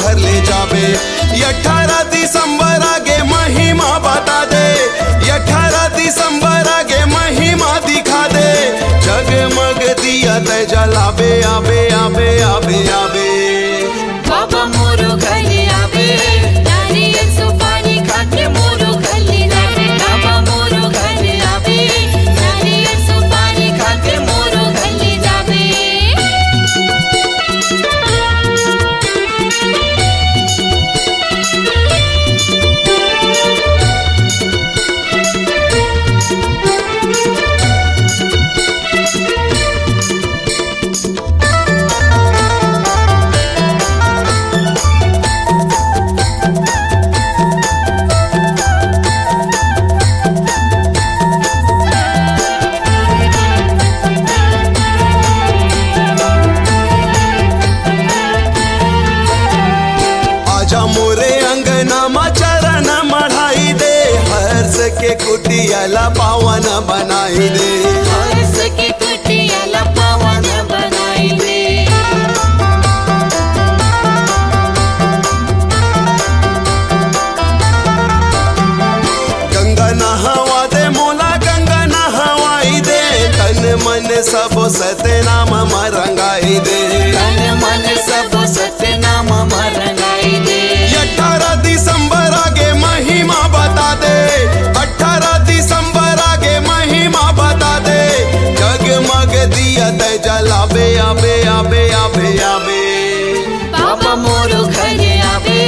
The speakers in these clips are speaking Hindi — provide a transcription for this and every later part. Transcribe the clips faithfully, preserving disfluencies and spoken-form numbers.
घर ले जावे। अठारह दिसंबर आगे महिमा बता दे, अठारह दिसंबर आगे महिमा दिखा दे। जगमग दिया ते जलावे आवे आवे आवे आवे बाबा मोरो घर आवे। पावन बनाई दे, पावन बनाई दे। गंगा नहावा दे मोला, गंगा नहावाई दे। तन मन सब सतनाम रंगाई दे, तन मन सब सतनाम रंगाई दे। अठारह दिसंबर आगे महिमा बता दे, अठारह दिसंबर आगे महिमा बता दे। जगमग दिया ते जलावे आवे आवे आवे आवे बाबा मोरो घर आवे।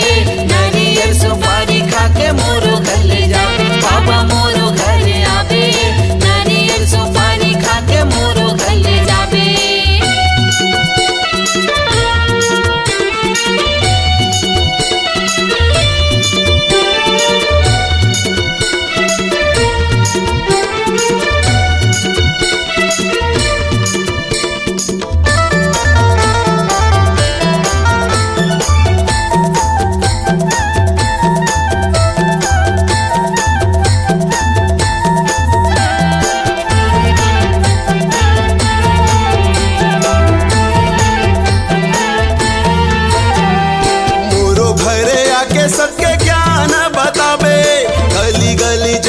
नारियल सुपारी खाके मोरो घर ले जावे, बाबा मोरो घर आवे। नारियल सुपारी खाके मोरो घर ले जावे।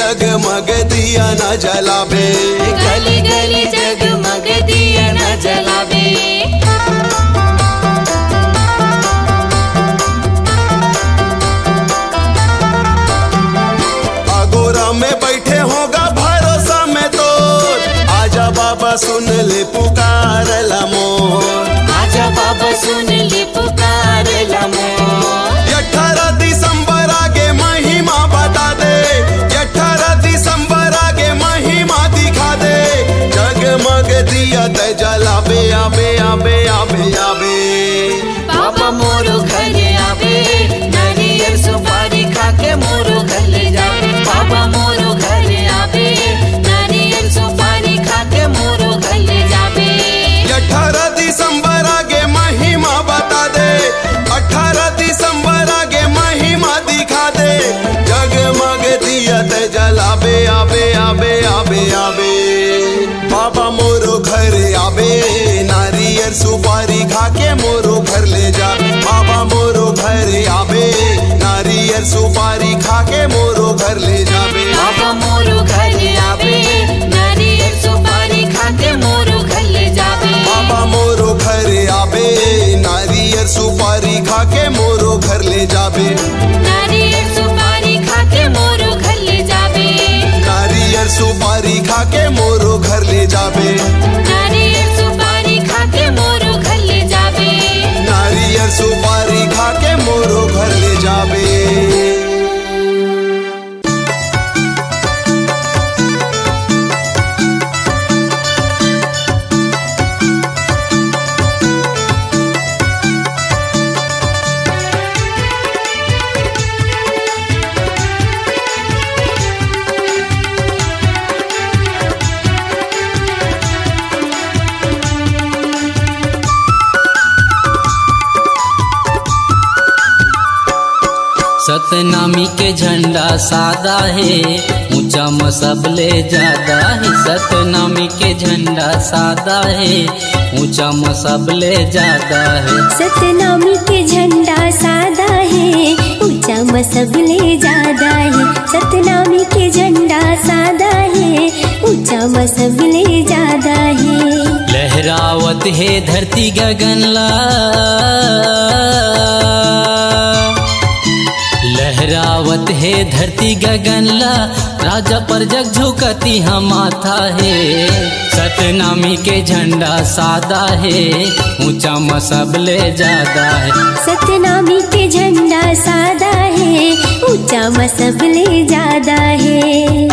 जगमग दिया न जलावे, गली गली जगमग दिया न जलावे। अगोरा में बैठे होगा भरोसा में तो, आजा बाबा सुन ले पुकार ला मोर, आजा बाबा सुन ले पुकार ला मोर। अठारह दिसंबर आगे महिमा बता दे, अठारह दिसंबर आगे महिमा दिखा दे। जगमग दिया ते जलावे आवे आवे आवे आवे बाबा मोरो घर आवे। नारियल सुपारी खाके मोरो घर ले जावे, बाबा मोरो घर आवे। नारियल सुपारी खाके मोरो घर ले जावे। अठारह दिसंबर आगे महिमा बता दे, अठारह दिसंबर आगे महिमा दिखा दे। जगमग दिया ते जलावे आवे आवे आवे आवे बाबा मोरो घर आवे। नारियल सुपारी खाके मोरो घर ले जावे, बाबा मोरो घर आवे। नारियल सुपारी खाके मोरो घर ले जावे, बाबा मोरो घर आवे। नारियल सुपारी खाके मोरो घर ले जावे, बाबा मोरो घर आवे। नारियल सुपारी खाके मोरो घर ले जावे, नारियल सुपारी खाके मोरो घर ले जावे। नारियल सुपारी खाके मोरो घर ले जावे, नारियल सुपारी खाके मोरो घर ले जावे। नारियल सुपारी खाके मोरो घर ले जावे। सतनामी के झंडा सादा है, ऊंचा मसबले ज्यादा है। सतनामी के झंडा सादा है, ऊंचा मसबले ज्यादा है। सतनामी के झंडा सादा सबले ज्यादा है, सतनामी के झंडा सादा है, ऊंचा सबले ज्यादा है। लहरावत है धरती गगनला, लहरावत है धरती गगनला, राजा पर जग झुकती हम माथा है। सतनामी के झंडा सादा है, ऊंचा सबले ज्यादा है, सतनामी के झंडा सादा है, ऊंचा सबले ज्यादा है।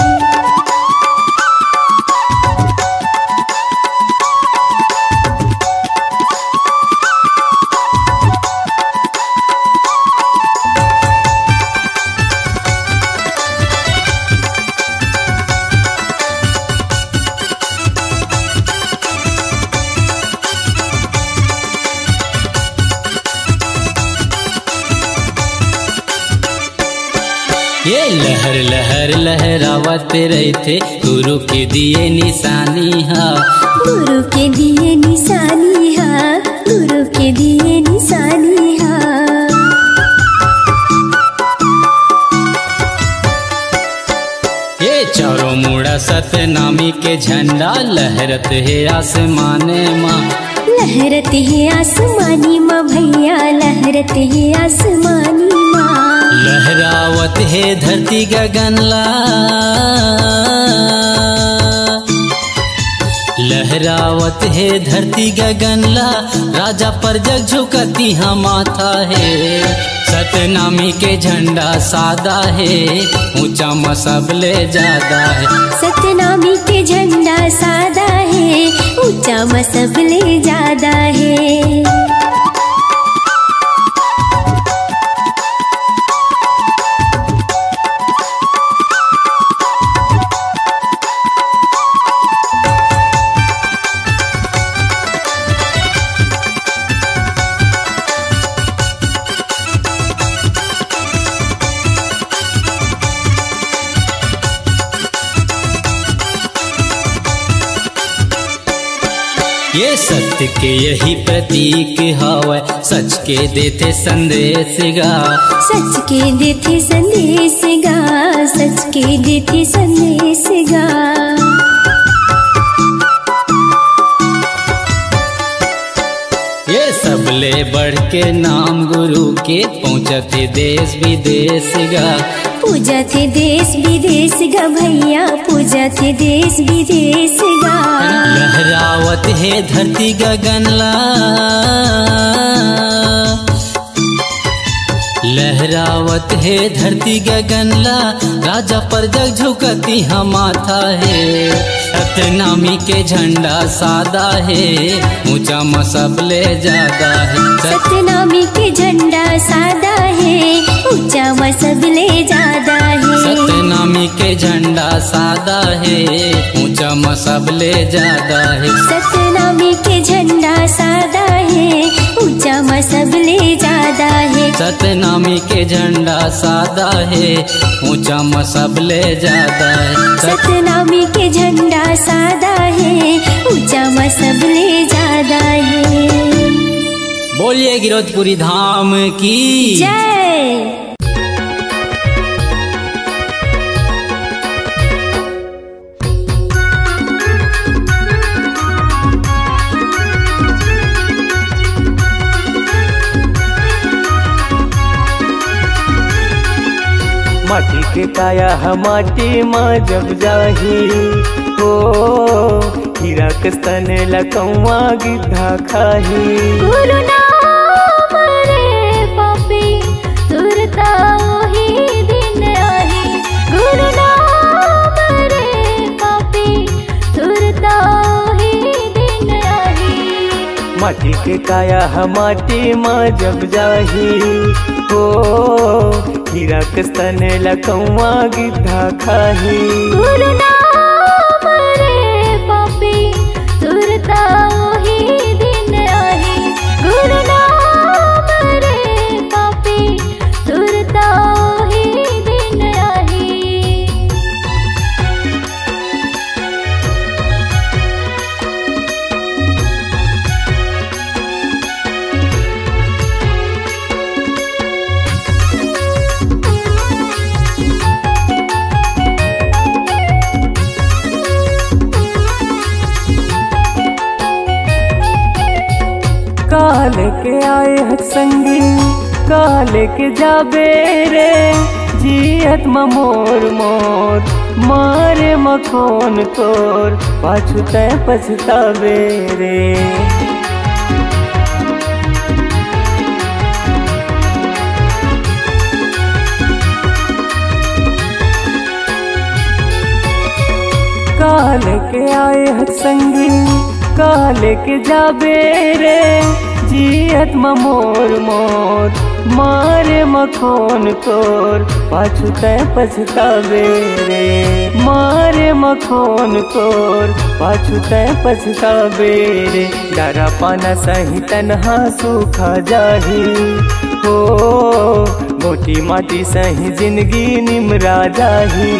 ये लहर लहर लहरावत रहते गुरु के दिए निशानी हा, गुरु के दिए निशानी हा, गुरु के दिए निशानी हा। ये चारों मुड़ा सतनामी के झंडा, लहरत है आसमाने माँ, लहरत है आसमानी माँ भैया, लहरत है आसमानी माँ। लहरावत है धरती गगनला, लहरावत है धरती गगनला, राजा पर जग झुकती हम माथा है। सतनामी के झंडा सादा है, ऊंचा सबले ज्यादा है, सतनामी के झंडा सादा है, ऊंचा सबले ज्यादा है। ये सत्य के यही प्रतीक हवै, सच के देते संदेश गा, सच के देते संदेश गा, सच के देते संदेश गा। ये सबले बढ़ के नाम गुरु के, पहुँचते देश विदेश गा, पूजा थे देश विदेश गा भैया, पूजा थे देश विदेश गा। लहरावत है धरती गगनला, लहरावत है धरती गगनला, राजा पर जग झुकती हम माथा है। सतनामी के झंडा सादा है, ऊंचा सबले ज्यादा है, सतनामी के झंडा सादा है, ऊंचा सबले ज्यादा है। सतनामी के झंडा सादा है, ऊंचा सबले ज्यादा है, सतनामी के झंडा सादा है, ऊंचा सबले ज्यादा है। सतनामी के झंडा सादा है, ऊंचा सबले ज्यादा है, सतनामी के झंडा सादा है, ऊंचा सबले ज्यादा है। बोलिए गिरौदपुरी धाम की जय। माटी के काया हम माटी माँ जब जाही हो, हीरा कस्तने लकौवा गिद्धा खाही। गुरु नाम रे पापी तुरता ही दिन आही, गुरु नाम रे पापी तुरता ही दिन आही। माटी के काया हम माटी माँ जब जाही हो, हीरा कस्तने लकौवा गिद्धा खाही। गुरु नाम रे पापी तुरता ही दिन आही, गुरु नाम रे पापी तुरता ही दिन आही। संगी काले के जाबे रे जीहत मोर मोर मारे मखोन तोर पाछू तय पछतावे रे। काले के आए हक संगी काले के जाबे रे जीहत मोर मोर मारे मखोन तोर पाछू तय पछतावे रे। मारे मखोन तोर पाछू तय पछतावे रे। डरा पाना सही तन्हा सूखा जाही हो मोटी माटी सही जिंदगी निमरा जाही।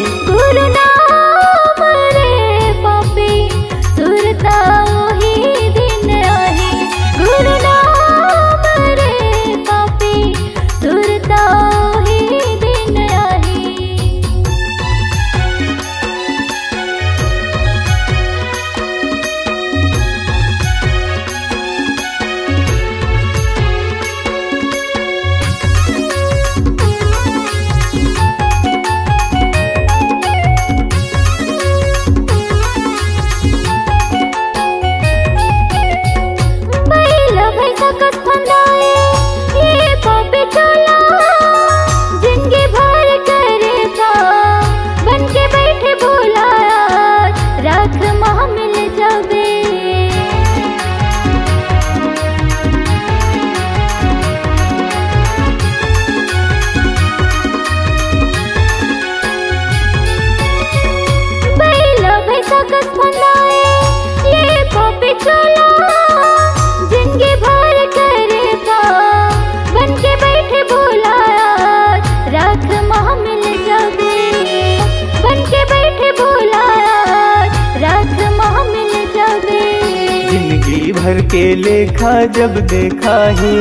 भर के लेखा जब देखा ही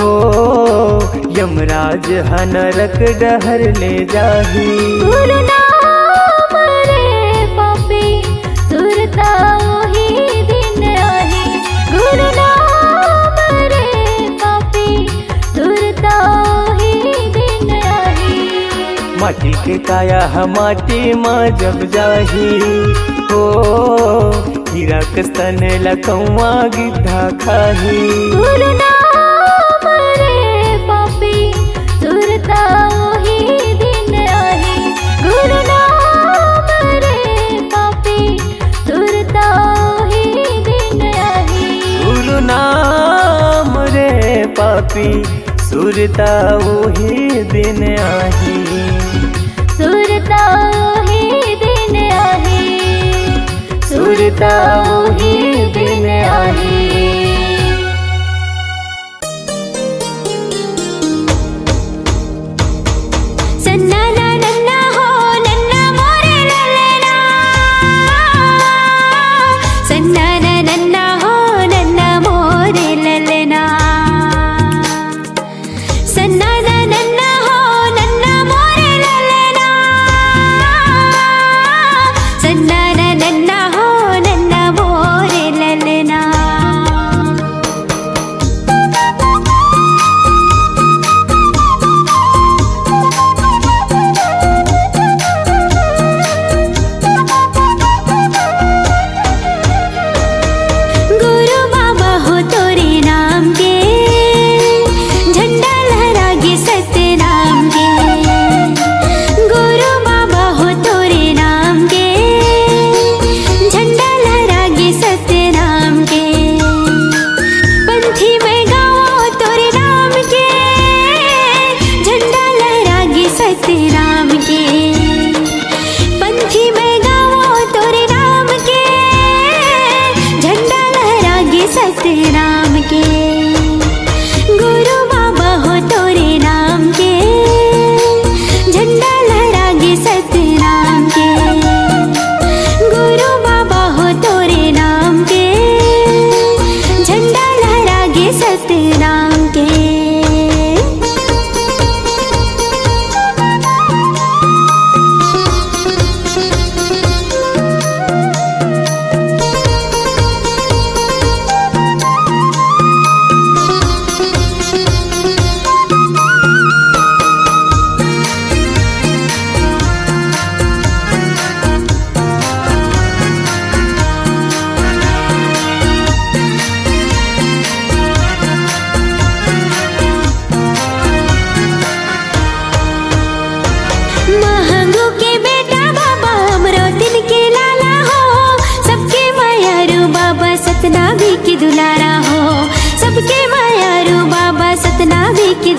हो यमराज हा नरक डहर ले जाही। गुरु नाम रे पापी सुरता ओही दिन आही। गुरु नाम रे पापी सुरता ओही दिन आही। माटी के काया माटी माँ जब जाही हो हीरा कस्तन लकौआ गिद्धा खाही। गुरु नाम रे पापी सुरता ओही दिन आही। गुरु नाम रे पापी सुरता ओही दिन आही। गुरु नाम रे पापी सुरता ओही दिन आही। सुरता ओही दिन आही। सुरता ओही दिन आही। ना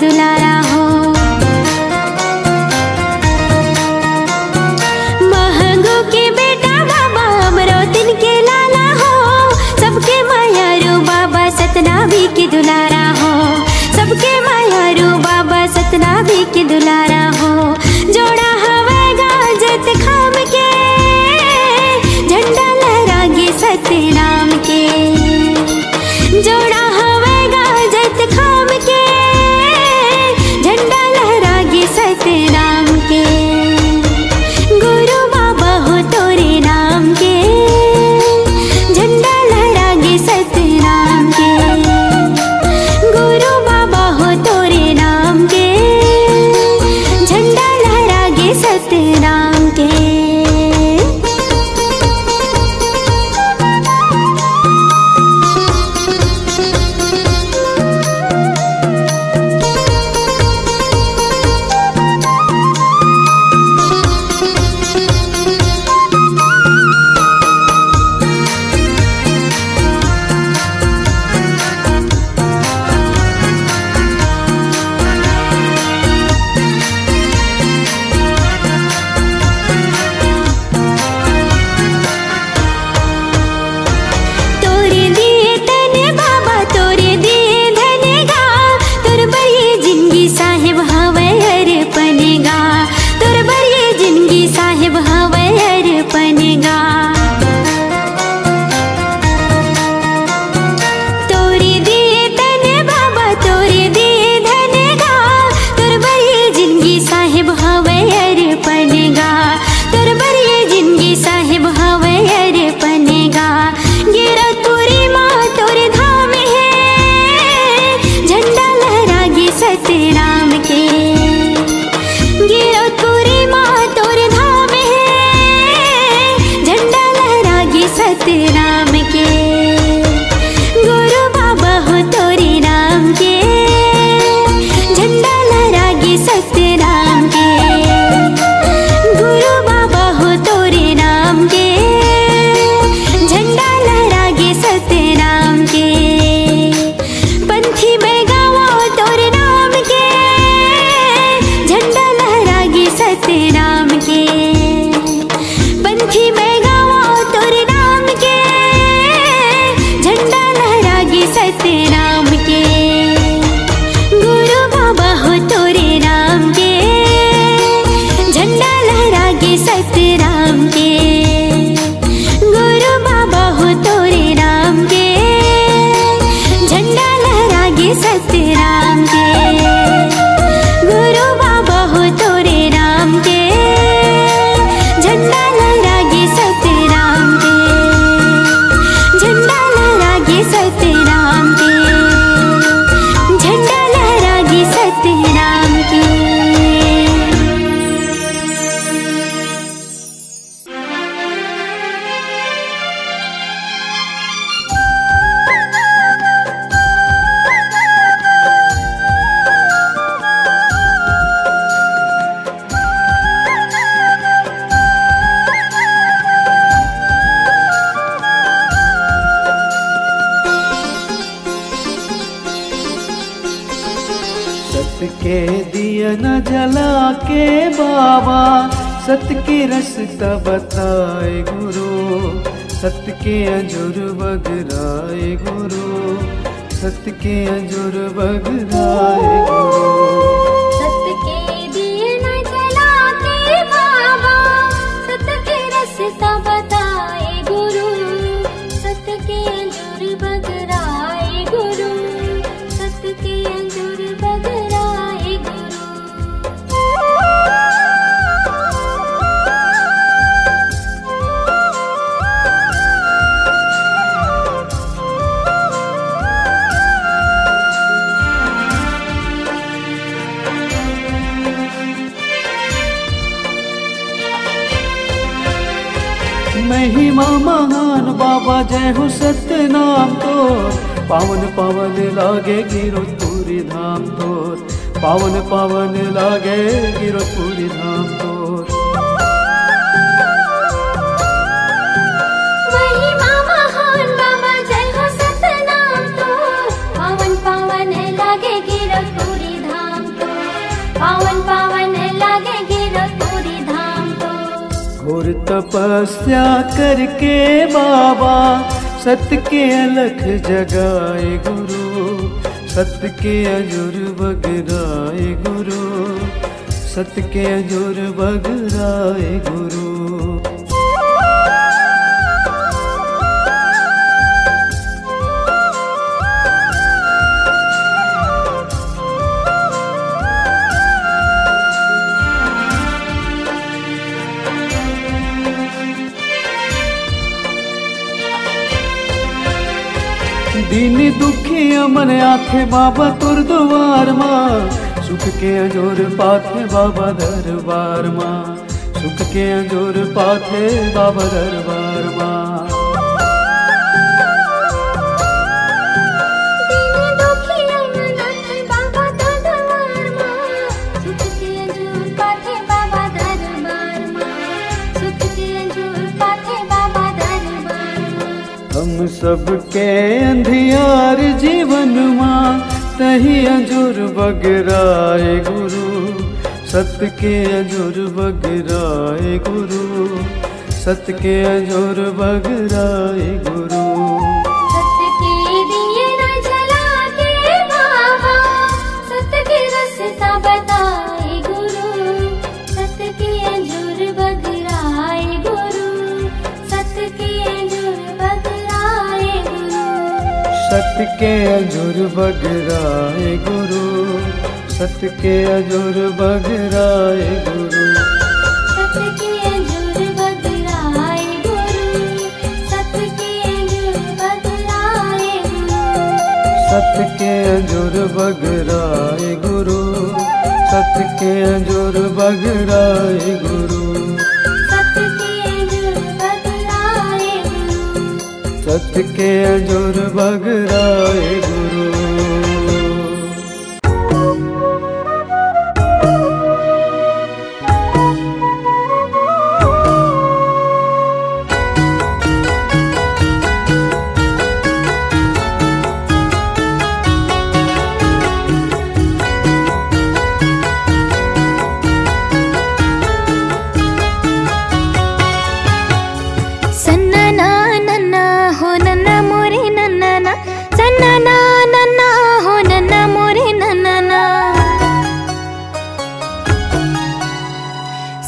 दुलारा हो। महंगो के बेटा बाबा हमरो दिन के लाला हो, सबके मायारू बाबा सतनामी के दुलारा हो, सबके मायारू बाबा सतनामी के दुलारा हो। जोड़ा हवे गाजत खाम के, झंडा लहरागे सतनाम के, जोड़ा हवे गाजत खाम के, झंडा लहरागे सतनाम के। गुरु बाबा हो तोरे नाम के, झंडा लहरागे सतनाम के, गुरु बाबा हो तोरे नाम के, झंडा लहरागे सतनाम के। सतनाम के, गिरौदपुरी तोरे धाम है, झंडा लहरागे सतनाम के, गुरु बाबा हो तोरे नाम के, झंडा लहरागे सतनाम के, गुरु बाबा हो तोरे नाम के, झंडा लहरागे सतनाम के। पंथी में सतनाम के, पंथी में गावा तोरे नाम के, झंडा लहरागे सतनाम के, गुरु बाबा हो तोरे नाम के, झंडा लहरागे सतनाम के, गुरु बाबा हो तोरे नाम के, झंडा लहरागे सतनाम के, गुरु बाबा हो तोरे के रस्ता बताए गुरु, सत्य के अंजुर बगराए गुरु, सत्य के अंजुर बगराए गुरु, सत्य के दिए न जला के बाबा, सत्य के रस्ता बताए गुरु, सत्य के अंजुर बगराए गुरु, सत्य के अंजुर बगराए गुरु। महिमा महान बाबा जय हो सतनाम तो, पावन पावन लागे गिरौदपुरी धाम तो, पावन पावन लागे गिरौदपुरी धाम तो। महिमा महान बाबा जय हो सतनाम तो, पावन पावन लागे गिरौदपुरी धाम पावन पावन लागे गिरौदपुरी धाम तो। घोर तपस्या करके बाबा सत्य के अलख जगाए गुरु, सत्य के अजूर बगराए गुरु, सत्य के अजूर बगराए गुरु। दीनी दुखी मन आथे बाबा तुर द्वार माँ, सुख के अजोर पाथे बाबा दरबार माँ, सुख के अजोर पाथे बाबा दरबार माँ। हम सबके अंधियार जीवन माँ तही अंजुर बगराए गुरु, सत्य के अंजुर बगराए गुरु, सत्य के अंजुर बगराए गुरु। सत्य के दिए न जला के बाबा, सत्य के रास्ता बताए गुरु, सत्य के अंजुर बगराए गुरु, सत्य के अंजुर बगराए। सत्य के अजूर बगराए गुरु, सत्य के अजूर बगराए गुरु, सत्य के अजूर बगराए गुरु, सत्य के अजूर बगराए गुरु, सत्य के अजूर बगराए गुरु, सत्य के अजूर बगराए गुरु, सत्य के अजूर बगराए गुरु।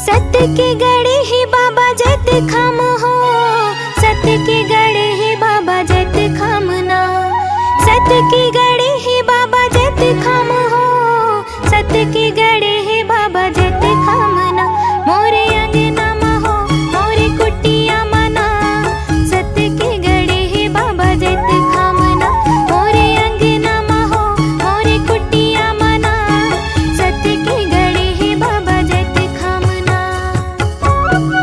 सत्य के गढ़े ही बाबा जत खम हो, सत्य के गढ़े ही बाबा जत खम ना, सत्य के गढ़े ही बाबा जत खम हो, सत्य के गढ़े ही बाबा जत खम ना। मोरे अंगना मा हो मोरे कुटिया मना, सत्य के गढ़े ही बाबा जत खम ना, मोरे अंगना मा हो मोरे कुटिया मना, सत्य के गढ़े ही बाबा जत खम। Oh,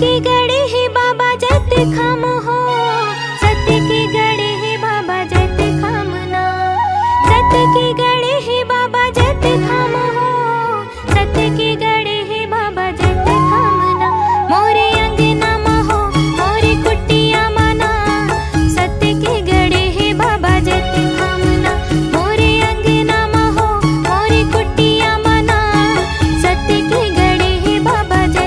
के गढ़े है बाबा जत खम हो, सत्य के गढ़े है बाबा जत खम ना, सत्य के गढ़े है बाबा जत खम हो, सत्य के गढ़े है बाबा जत खम ना, मोरे अंगना मा हो मोरे कुटिया माना, सत्य के गढ़े है बाबा जत खम ना, मोरे अंगना मा हो मोरे कुटिया माना, सत्य के गढ़े है बाबा जत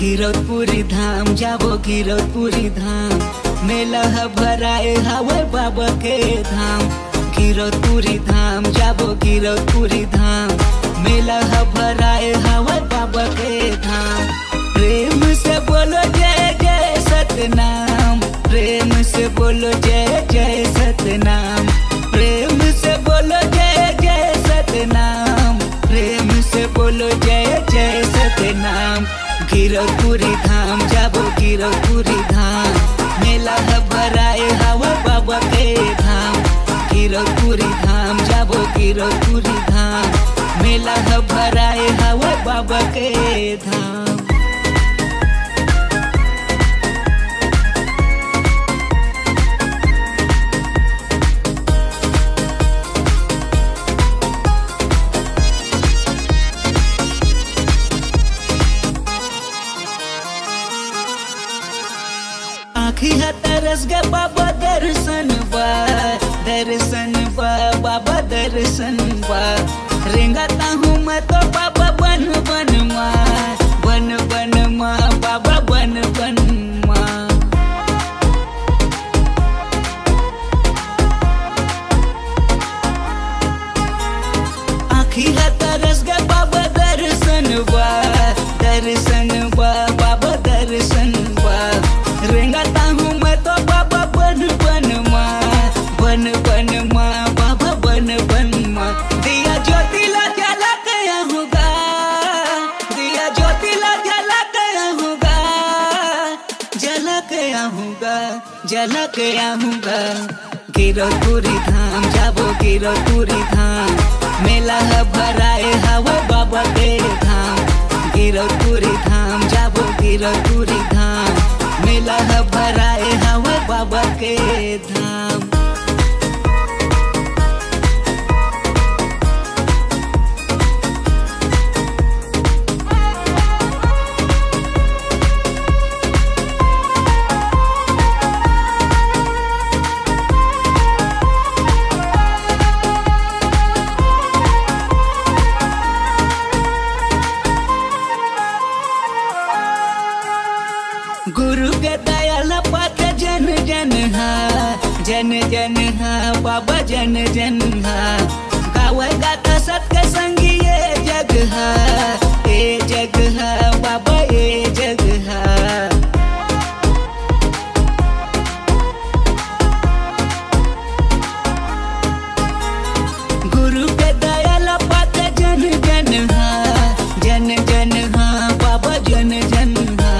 गिरौदपुरी धाम जाबो। गिरौदपुरी धाम मेला ह भराए हावे बाबा के धाम। गिरौदपुरी धाम जाबो। गिरौदपुरी धाम मेला ह भराए हावे बाबा के धाम। प्रेम से बोलो जय जय सतनाम, प्रेम से बोलो जय जय सतनाम, प्रेम से बोलो जय जय सतनाम, प्रेम से बोलो जय जय सतनाम। गिरौदपुरी धाम जाबो। गिरौदपुरी धाम मेला ह भराए हावा बाबा के धाम। गिरौदपुरी धाम जाबो। गिरौदपुरी धाम मेला ह भराए हावा बाबा के धाम। तरस ग बाबा दर्शन बा, दर्शन बा बाबा दर्शन बा। रेंगाता हूँ मैं तो बाबा बन बन माँ, बन बन माँ बाबा बन बन माँ। आँखी है तरस ग बाबा दर्शन बा, दर्शन बा बाबा दर्शन बा। रेंगाता हूँ मैं तो बाबा बन बन माँ, बन बन माँ बाबा बन बन माँ। दिया ज्योति ला जला गया होगा, दिया ज्योति ला जला गया होगा, जला गया होगा, जला गया होगा। गिरौदपुरी धाम जाबो। गिरौदपुरी धाम मेला ह भराए हावा बाबा के धाम। गिरौदपुरी धाम जाबो। गिरौदपुरी धाम मेला ह भराए हावा बाबा के धाम। गुरु के दयाला पात्र जन जन हा, जन जन हा बाबा जन जन हा। गावे गाता सत के संगी ये जग हा, ये जग हा बाबा ये जग हा। गुरु के दयाला पात्र जन जन हा, जन जन हा बाबा जन जन हा।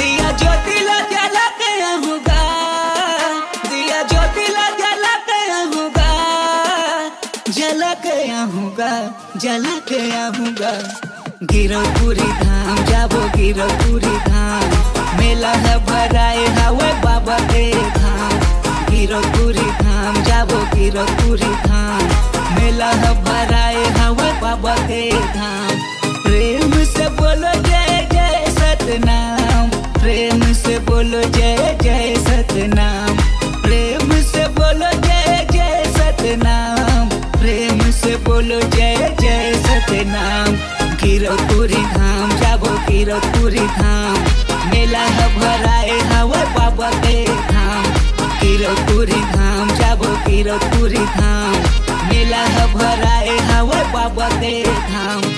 दिया ज्योति ला जला गया होगा, दिया ज्योति ला जला गया होगा, जला गया होगा, जला गया होगा। गिरौदपुरी धाम जाबो। गिरौदपुरी धाम मेला ह भराए हावे बाबा के धाम। गिरौदपुरी धाम जाबो। गिरौदपुरी धाम मेला ह भराए हावे बाबा के धाम। प्रेम से बोलो जय जय सतनाम, प्रेम से बोलो जय जय सतनाम, प्रेम से बोलो जय जय। बोलो जय जय सतनाम। गिरौदपुरी धाम जाबो गिरौदपुरी धाम, मेला ह भराए हवा बाबा के धाम। गिरौदपुरी धाम जाबो गिरौदपुरी धाम, मेला ह भराए हवा बाबा के धाम।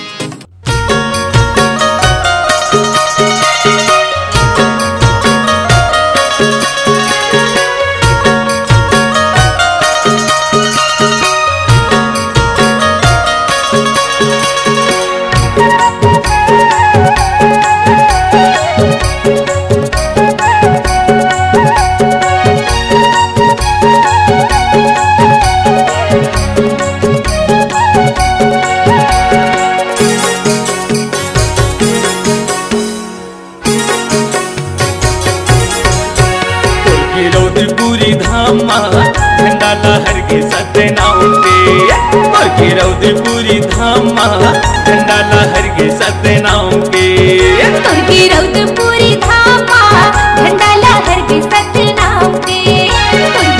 झंडा लहर के सतनाम पे, गिरौदपुरी धाम झंडा लहर के सतनाम पे, गिरौदपुरी धाम झंडा लहर के सतनाम पे,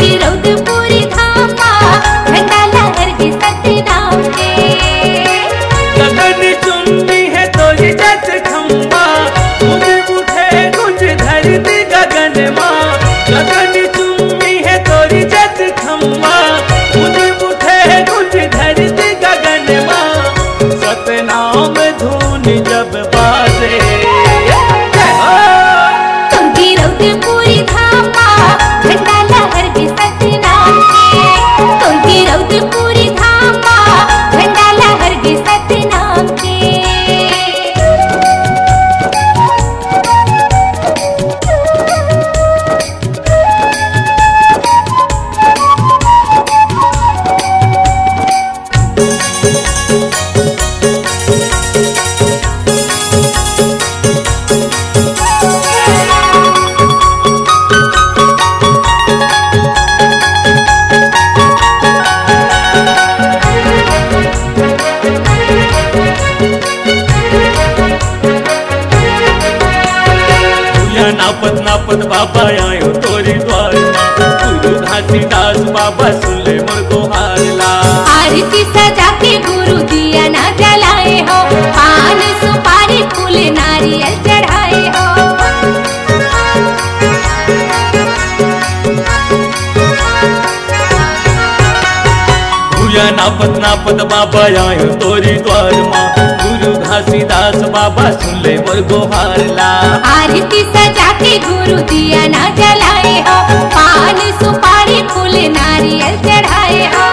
गिरौदपुरी धाम झंडा लहर के सतनाम पे। गगन चुम्बी है तो ये जस खम्बा, उठे कुछ धरती गगन माँ। गगन चुम्बी है तो ये जस खम्बा, उठे कुछ धरती गगन माँ। सतनाम धुन जब बाजे, गिरौदपुरी धाम झंडा लहर के सतनाम पे, गिरौदपुरी धाम झंडा लहर के सतनाम पे। नापत नापत बाबा आयो तोरी द्वार, गुरु घासीदास बाबा सुन ले मोर गुहार ला। आरती सजा के गुरु दिया ना जलाए हो, पान सुपारी फूल नारियल चढ़ाए हो। भूया नापत नापत बाबा आयो तोरी द्वार माँ, गुरु घासीदास बाबा सुन ले मोर गुहार ला। आरती सजा के गुरु दिया ना जलाए हो, पान सुपारी फूल नारियल चढ़ाए हो।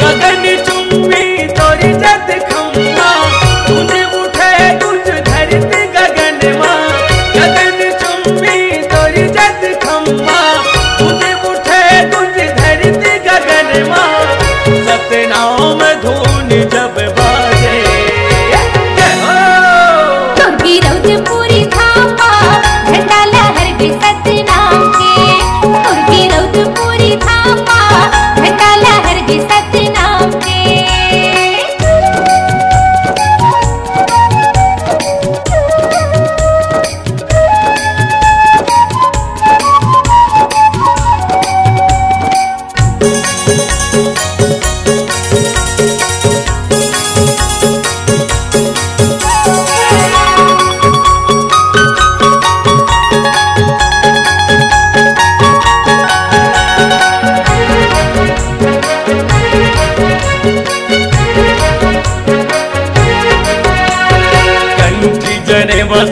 गगन चुम्बी तोरी जत खम्बा, तुझे उठे कुछ धरती गगन माँ। गगन चुम्बी तोरी जत खम्बा, तुझे उठे कुछ धरती गगन माँ। सतनाम धुन जब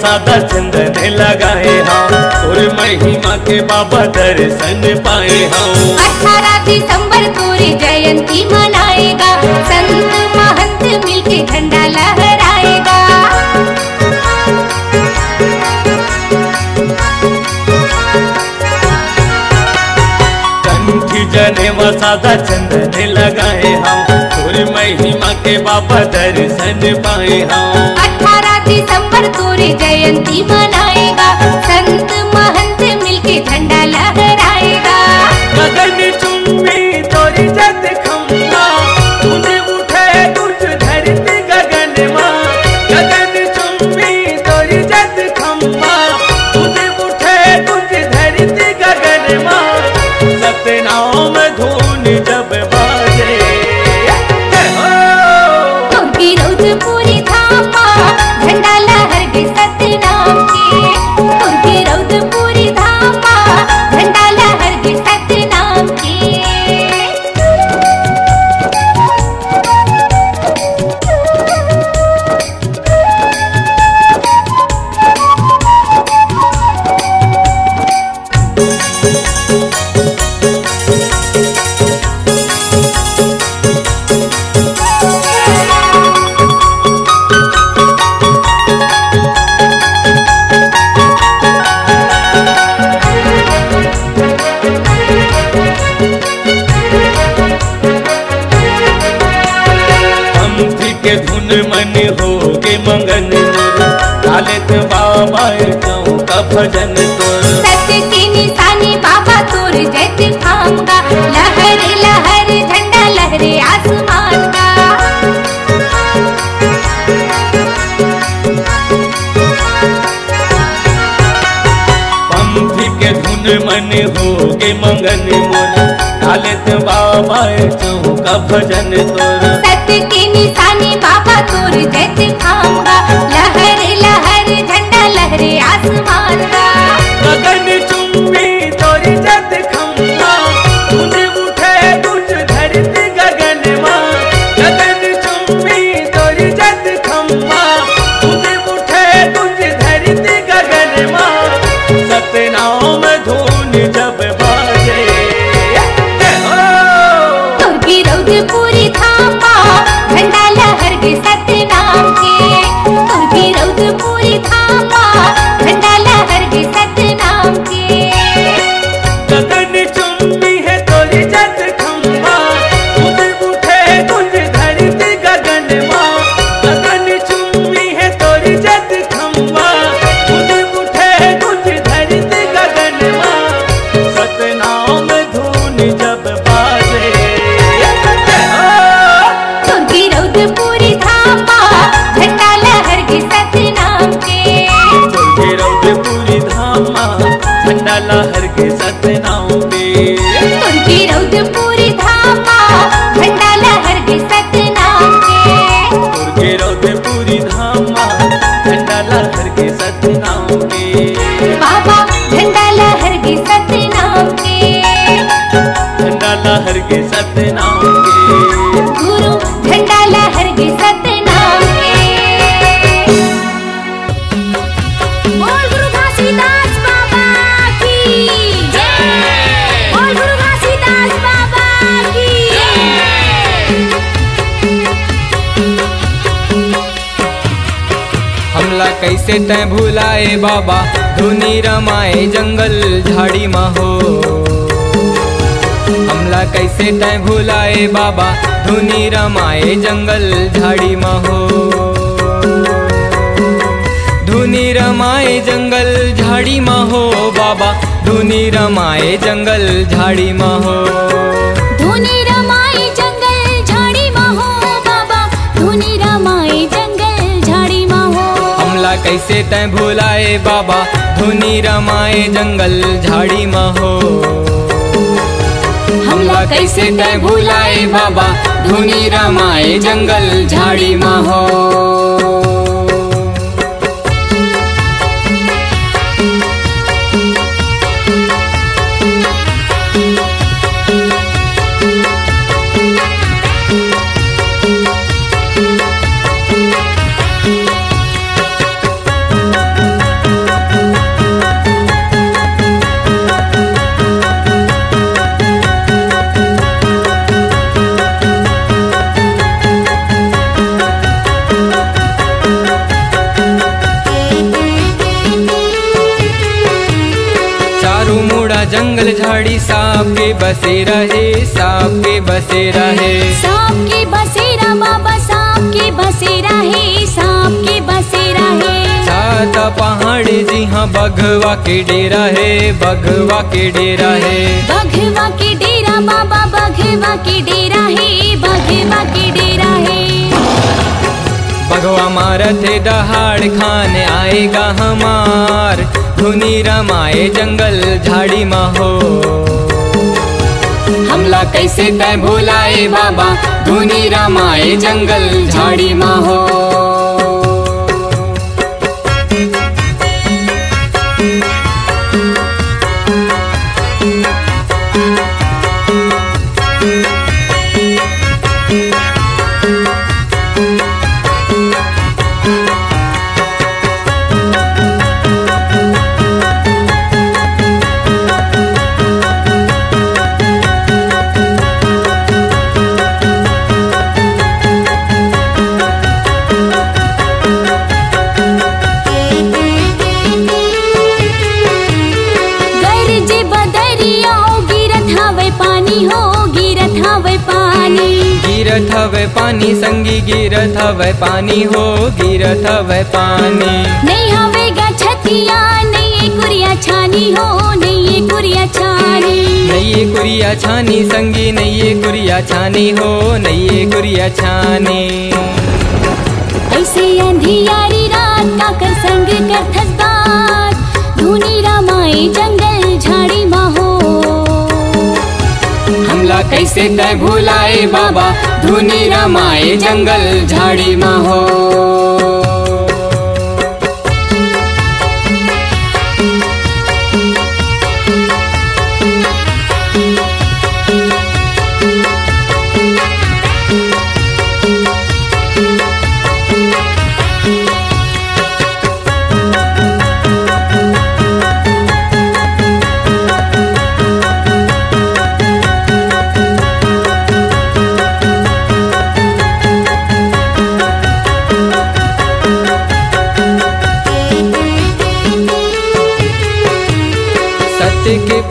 सादा चंदन लगाए हाँ, और महिमा के बाबा दर्शन पाए हाँ। अठारह दिसंबर तोरी जयंती मनाएगा, संत महंत मिलके झंडा लहराएगा। कंठी जनेवा सादा चंदन लगाए हाँ, और महिमा के बाबा दर्शन पाए हाँ। दिसंबर तोरी जयंती मनाएगा, संत महंत मिलके झंडा लहराएगा। गगन चुम्बी तोरी जत खम्बा, तुझे उठे कुछ धरती गगन माँ। गगन चुम्बी तोरी जत खम्बा, तुझे उठे कुछ धरती गगन माँ। सतनाम धुन जब बाजे, मंगन तुर लालित बाबा कहूँ का भजन तुर। सत्य की निशानी बाबा तुर जैसे थाम का लहर लहर झंडा लहरे आसमान का। पंथी के धुन मन हो गे मंगन मोर लालित बाबा कहूँ का भजन तुर। सत्य की निशानी बाबा तुर जैसे थाम का लहर लहर झंडा लहरे आसमान का। गगन चुम्बी तोरी जत खम्बा तूने उठे कुछ धरती गगन माँ। गगन चुम्बी तोरी जत खम्बा तूने उठे कुछ धरती गगन माँ। सतनाम धुन जब बाजे तो गिरौदपुरी धाम का झंडा लहर के सतनाम के। गिरौदपुरी धाम का झंडा लहर के सतनाम के। गगन चुम्बी है तोरी जत खम्बा तुझ उठे कुछ धरती गगन माँ। गगन चुम्बी है तोरी जत खम्बा तुझ उठे कुछ धरती गगन माँ। सतनाम धुन जब बाजे तो गिरौदपुरी धाम का झंडा लहर के सतनाम के। गिरौदपुरी धाम झंडा लहर के सतनाम के। गिरौदपुरी धाम झंडा लहर के सतनाम के। गिरौदपुरी धाम झंडा लहर के सतनाम के। बाबा झंडा लहर के सतनाम के। झंडा लहर के सतनाम के। गुरु झंडा लहर के सतनाम के। बोल गुरु घासीदास बाबा की जय। बोल गुरु घासीदास बाबा की जय। हमला कैसे तै भुलाए बाबा धुनी रमाए जंगल झाड़ी मा हो। हमला कैसे तै भुलाए बाबा धुनी रमाए जंगल झाड़ी मा हो। धुनी रमाए जंगल झाड़ी मा हो बाबा धुनी रमाए जंगल झाड़ी मा हो। धुनी रमाए जंगल झाड़ी मा हो बाबा धुनी रमाए जंगल झाड़ी मा हो। हमला कैसे तै भुलाए बाबा धुनी रमाए जंगल झाड़ी मा हो। हमला कैसे तै भुलाए बाबा धुनी रमाए जंगल झाड़ी मा हो। जंगल झाड़ी सांप के बसे रहे सांप के बसे रहे। सांप के बसेरा बाबा सांप के बसेरा है सांप के बसेरा है। छाता पहाड़ जी हाँ बघवा के डेरा है बघवा के डेरा है। बघवा के डेरा बाबा बघवा के डेरा है बघवा के डेरा है। बघवा मारत दहाड़ खान आएगा हमार धुनी रमाए जंगल झाड़ी मा हो। हमला कैसे तै भुलाए बाबा धुनी रमाए जंगल झाड़ी मा हो। पानी संगी गिरत हवे पानी हो गिरत हवे पानी। नहीं हवे गछतिया नहीं ये कुरिया छानी हो नहीं ये कुरिया छानी। नहीं ये कुरिया छानी संगी नहीं ये कुरिया छानी हो नहीं ये कुरिया छानी। ऐसे अंधियारी रात का कर संग करथस बात धुनी रामाई जंगल झाड़ी मा हो। हमला कैसे तय भुलाए बाबा धुनी रमाए जंगल झाड़ी मा हो।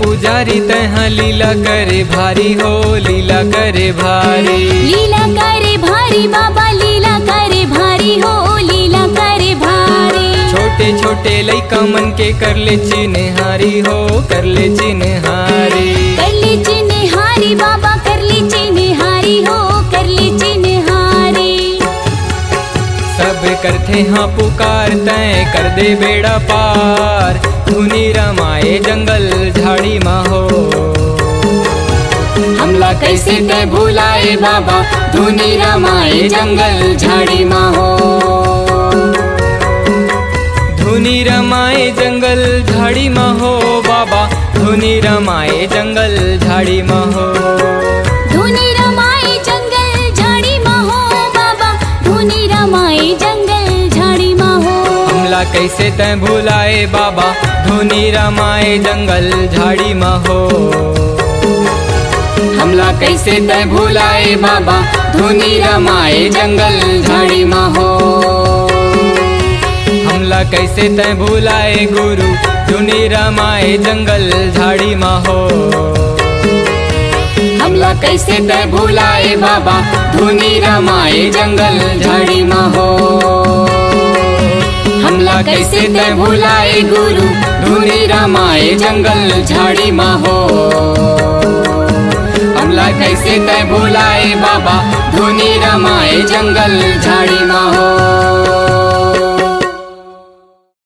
पुजारी तहाँ लीला करे भारी हो लीला करे भारी। लीला करे भारी बाबा लीला करे भारी हो लीला करे भारी। छोटे छोटे लइका मन के कर ले चिन्हारी हो कर ले चिन्हारी। कर ले चिन्हारी बाबा कर ले चिन्हारी हो कर ले चिन्हारी। सब करते हाँ पुकार तय कर दे बेड़ा पार धुनी रमाए जंगल झाड़ी मा हो। हमला कैसे ते भुलाए बाबा धुनी रमाए जंगल झाड़ी मा हो। धुनी रमाए जंगल झाड़ी मा हो बाबा धुनी रमाए जंगल झाड़ी मा हो। धुनी रमाए जंगल झाड़ी मा हो बाबा धुनी रमाए जंगल झाड़ी मा हो। हमला कैसे ते भुलाए बाबा धुनी रमाए जंगल झाड़ी मा हो। हमला कैसे तय भुलाए बाबा धुनी रमाए जंगल झाड़ी मा हो। हमला कैसे तय भुलाए गुरु धुनी रमाए जंगल झाड़ी मा हो। हमला कैसे तय भुलाए बाबा धुनी रमाए जंगल झाड़ी मा हो। हमला कैसे तय भुलाए गुरु धुनी रमाए जंगल झाड़ी मा हो। हमला कैसे तय भुलाए बाबा धुनी रमाए जंगल झाड़ी मा हो।